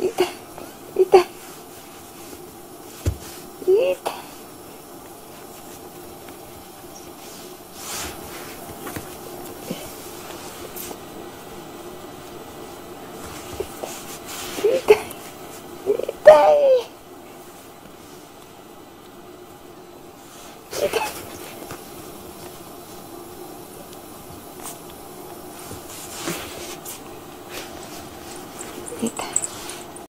痛い。